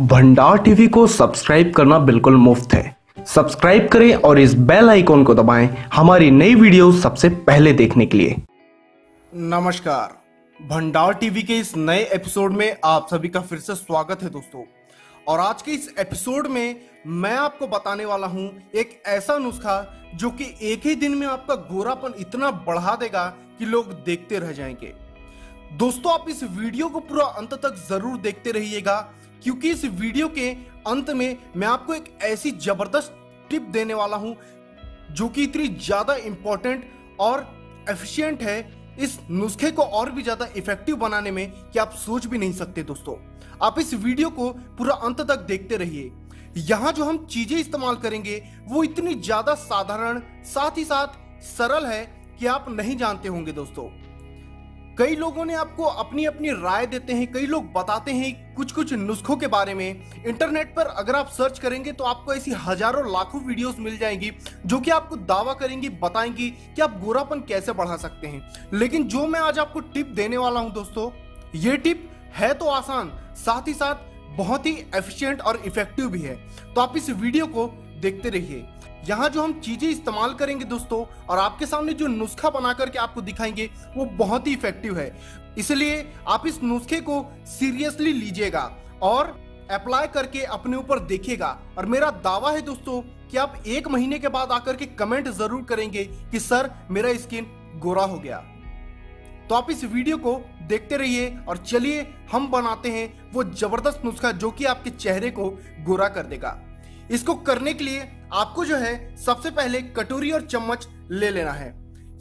भंडार टीवी को सब्सक्राइब करना बिल्कुल मुफ्त है। सब्सक्राइब करें और इस बेल आइकॉन को दबाएं हमारी नई वीडियो सबसे पहले देखने के लिए। नमस्कार, भंडार टीवी के इस नए एपिसोड में आप सभी का फिर से स्वागत है दोस्तों। और आज के इस एपिसोड में मैं आपको बताने वाला हूं एक ऐसा नुस्खा जो कि एक ही दिन में आपका गोरापन इतना बढ़ा देगा कि लोग देखते रह जाएंगे। दोस्तों, आप इस वीडियो को पूरा अंत तक जरूर देखते रहिएगा, क्योंकि इस वीडियो के अंत में मैं आपको एक ऐसी जबरदस्त टिप देने वाला हूं जो कि इतनी ज्यादा इंपॉर्टेंट और एफिशिएंट है, इस नुस्खे को और भी ज्यादा इफेक्टिव बनाने में कि आप सोच भी नहीं सकते। दोस्तों, आप इस वीडियो को पूरा अंत तक देखते रहिए। यहाँ जो हम चीजें इस्तेमाल करेंगे वो इतनी ज्यादा साधारण, साथ ही साथ सरल है कि आप नहीं जानते होंगे। दोस्तों, कई लोगों ने आपको अपनी अपनी राय देते हैं, कई लोग बताते हैं कुछ कुछ नुस्खों के बारे में। इंटरनेट पर अगर आप सर्च करेंगे तो आपको ऐसी हजारों लाखों वीडियोस मिल जाएंगी जो कि आपको दावा करेंगी, बताएंगी कि आप गोरापन कैसे बढ़ा सकते हैं। लेकिन जो मैं आज आपको टिप देने वाला हूं दोस्तों, ये टिप है तो आसान, साथ ही साथ बहुत ही एफिशिएंट और इफेक्टिव भी है। तो आप इस वीडियो को देखते रहिए। यहाँ जो हम चीजें इस्तेमाल करेंगे दोस्तों, और आपके सामने जो नुस्खा बना करके आपको दिखाएंगे वो बहुत ही इफेक्टिव है। इसलिए आप इस नुस्खे को सीरियसली लीजिएगा और अप्लाई करके अपने ऊपर देखिएगा। और मेरा दावा है दोस्तों कि आप एक महीने के बाद आकर के कमेंट जरूर करेंगे कि सर मेरा स्किन गोरा हो गया। तो आप इस वीडियो को देखते रहिए और चलिए हम बनाते हैं वो जबरदस्त नुस्खा जो कि आपके चेहरे को गोरा कर देगा। इसको करने के लिए आपको जो है सबसे पहले कटोरी और चम्मच ले लेना है।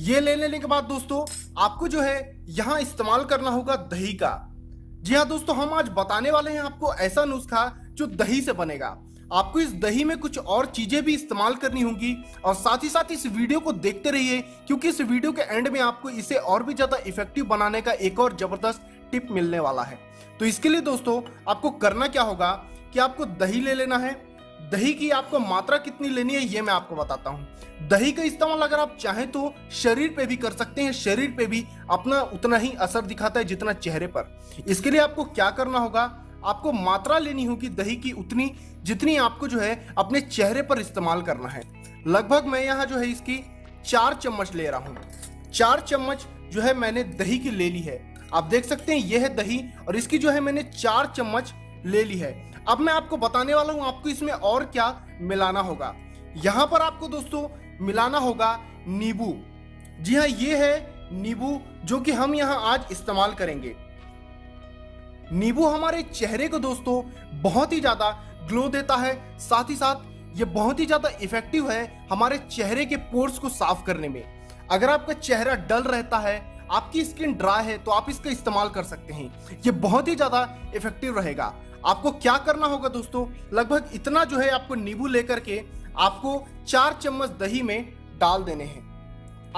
ये ले लेने के बाद दोस्तों आपको जो है यहाँ इस्तेमाल करना होगा दही का। जी हाँ दोस्तों, हम आज बताने वाले हैं आपको ऐसा नुस्खा जो दही से बनेगा। आपको इस दही में कुछ और चीजें भी इस्तेमाल करनी होंगी, और साथ ही साथ इस वीडियो को देखते रहिए, क्योंकि इस वीडियो के एंड में आपको इसे और भी ज्यादा इफेक्टिव बनाने का एक और जबरदस्त टिप मिलने वाला है। तो इसके लिए दोस्तों आपको करना क्या होगा कि आपको दही ले लेना है। दही की आपको मात्रा कितनी लेनी है ये मैं आपको बताता हूँ। दही का इस्तेमाल अगर आप चाहें तो शरीर पे भी कर सकते हैं, शरीर पे भी अपना उतना ही असर दिखाता है जितना चेहरे पर। इसके लिए आपको क्या करना होगा, आपको मात्रा लेनी होगी दही की उतनी जितनी आपको जो है अपने चेहरे पर इस्तेमाल करना है। लगभग मैं यहाँ जो है इसकी 4 चम्मच ले रहा हूँ। 4 चम्मच जो है मैंने दही की ले ली है। आप देख सकते हैं ये है दही, और इसकी जो है मैंने 4 चम्मच ले ली है। अब मैं आपको बताने वाला हूं आपको इसमें और क्या मिलाना होगा। यहाँ पर आपको दोस्तों मिलाना होगा नींबू। जी हाँ, ये है नींबू जो कि हम यहाँ आज इस्तेमाल करेंगे। नींबू हमारे चेहरे को दोस्तों बहुत ही ज्यादा ग्लो देता है, साथ ही साथ ये बहुत ही ज्यादा इफेक्टिव है हमारे चेहरे के पोर्स को साफ करने में। अगर आपका चेहरा डल रहता है, आपकी स्किन ड्राई है, तो आप इसका इस्तेमाल कर सकते हैं। ये बहुत ही ज्यादा इफेक्टिव रहेगा। आपको क्या करना होगा दोस्तों, लगभग इतना जो है आपको नींबू लेकर के आपको 4 चम्मच दही में डाल देने हैं।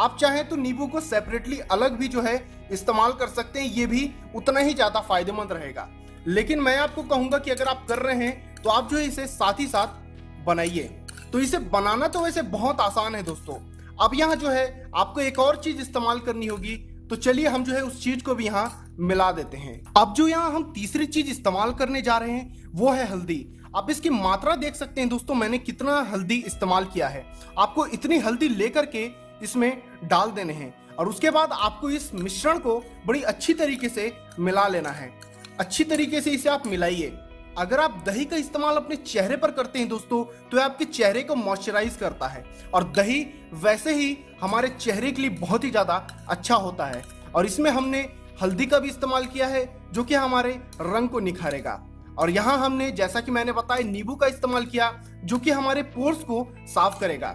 आप चाहें तो नींबू को सेपरेटली अलग भी जो है इस्तेमाल कर सकते हैं, ये भी उतना ही ज्यादा फायदेमंद रहेगा। लेकिन मैं आपको कहूंगा कि अगर आप कर रहे हैं तो आप जो है इसे साथ ही साथ बनाइए। तो इसे बनाना तो वैसे बहुत आसान है दोस्तों। अब यहाँ जो है आपको एक और चीज इस्तेमाल करनी होगी, तो चलिए हम जो है उस चीज को भी यहाँ मिला देते हैं। अब जो यहाँ हम तीसरी चीज इस्तेमाल करने जा रहे हैं वो है हल्दी। आप इसकी मात्रा देख सकते हैं दोस्तों, मैंने कितना हल्दी इस्तेमाल किया है। आपको इतनी हल्दी लेकर के इसमें डाल देने हैं, और उसके बाद आपको इस मिश्रण को बड़ी अच्छी तरीके से मिला लेना है। अच्छी तरीके से इसे आप मिलाइए। अगर आप दही का इस्तेमाल अपने चेहरे पर करते हैं दोस्तों, तो आपके चेहरे को मॉइस्चराइज करता है, और दही वैसे ही हमारे चेहरे के लिए बहुत ही ज़्यादा अच्छा होता है। और इसमें हमने हल्दी का भी इस्तेमाल किया है जो कि हमारे रंग को निखारेगा। और यहाँ हमने, जैसा कि मैंने बताया, नींबू का इस्तेमाल किया जो कि हमारे पोर्स को साफ करेगा।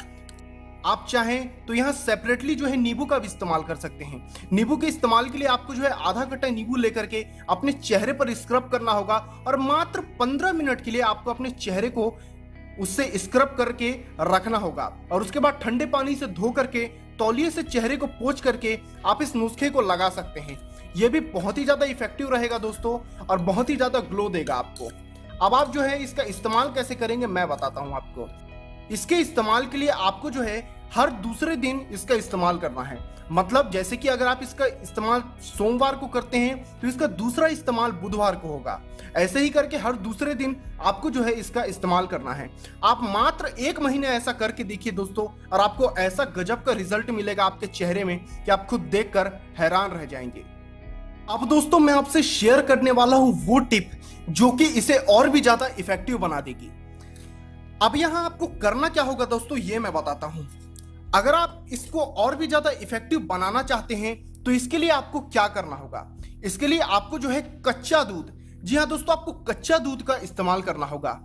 आप चाहें तो यहाँ सेपरेटली जो है नींबू का भी इस्तेमाल कर सकते हैं। नींबू के इस्तेमाल के लिए आपको जो है आधा कटा नींबू लेकर के अपने चेहरे पर स्क्रब करना होगा, और मात्र 15 मिनट के लिए आपको अपने चेहरे को उससे स्क्रब करके रखना होगा। और उसके बाद ठंडे पानी से धो करके तौलिए से चेहरे को पोंछ करके आप इस नुस्खे को लगा सकते हैं। ये भी बहुत ही ज़्यादा इफेक्टिव रहेगा दोस्तों, और बहुत ही ज़्यादा ग्लो देगा आपको। अब आप जो है इसका इस्तेमाल कैसे करेंगे मैं बताता हूँ आपको। इसके इस्तेमाल के लिए आपको जो है हर दूसरे दिन इसका इस्तेमाल करना है। मतलब जैसे कि अगर आप इसका इस्तेमाल सोमवार को करते हैं तो इसका दूसरा इस्तेमाल बुधवार को होगा। ऐसे ही करके हर दूसरे दिन आपको जो है इसका इस्तेमाल करना है। आप मात्र 1 महीने ऐसा करके देखिए दोस्तों, और आपको ऐसा गजब का रिजल्ट मिलेगा आपके चेहरे में कि आप खुद देखकर हैरान रह जाएंगे। अब दोस्तों मैं आपसे शेयर करने वाला हूं वो टिप जो कि इसे और भी ज्यादा इफेक्टिव बना देगी। अब यहां आपको करना क्या होगा दोस्तों ये मैं बताता हूं। अगर आप इसको और भी ज्यादा इफेक्टिव बनाना चाहते हैं तो इसके लिए आपको क्या करना होगा, इसके लिए आपको जो है कच्चा दूध, जी हाँ दोस्तों आपको कच्चा दूध का इस्तेमाल करना होगा।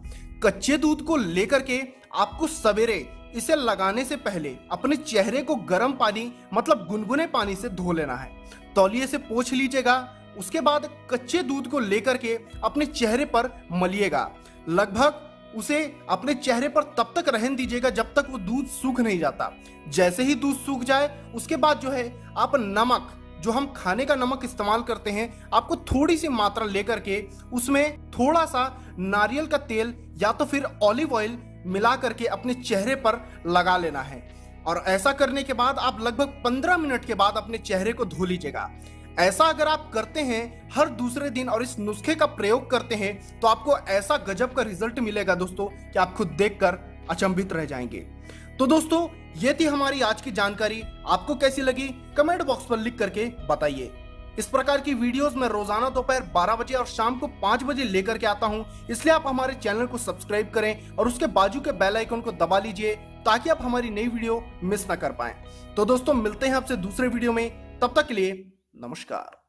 कच्चे दूध को लेकर के आपको सवेरे इसे लगाने से पहले अपने चेहरे को गर्म पानी मतलब गुनगुने पानी से धो लेना है, तौलिए से पोंछ लीजिएगा। उसके बाद कच्चे दूध को लेकर के अपने चेहरे पर मलिएगा, लगभग उसे अपने चेहरे पर तब तक रहन दीजिएगा जब तक वो दूध सूख नहीं जाता। जैसे ही दूध सूख जाए उसके बाद जो है आप नमक, जो हम खाने का नमक इस्तेमाल करते हैं, आपको थोड़ी सी मात्रा लेकर के उसमें थोड़ा सा नारियल का तेल या तो फिर ऑलिव ऑयल मिला करके अपने चेहरे पर लगा लेना है। और ऐसा करने के बाद आप लगभग 15 मिनट के बाद अपने चेहरे को धो लीजिएगा। ऐसा अगर आप करते हैं हर दूसरे दिन और इस नुस्खे का प्रयोग करते हैं तो आपको ऐसा गजब का रिजल्ट मिलेगा दोस्तों कि आप खुद देखकर अचंभित रह जाएंगे। तो दोस्तों ये थी हमारी आज की जानकारी, आपको कैसी लगी कमेंट बॉक्स पर लिख करके बताइए। इस प्रकार की वीडियोस मैं रोजाना दोपहर 12 बजे और शाम को 5 बजे लेकर के आता हूं, इसलिए आप हमारे चैनल को सब्सक्राइब करें और उसके बाजू के बेल आइकन को दबा लीजिए ताकि आप हमारी नई वीडियो मिस ना कर पाएं। तो दोस्तों मिलते हैं आपसे दूसरे वीडियो में, तब तक के लिए नमस्कार।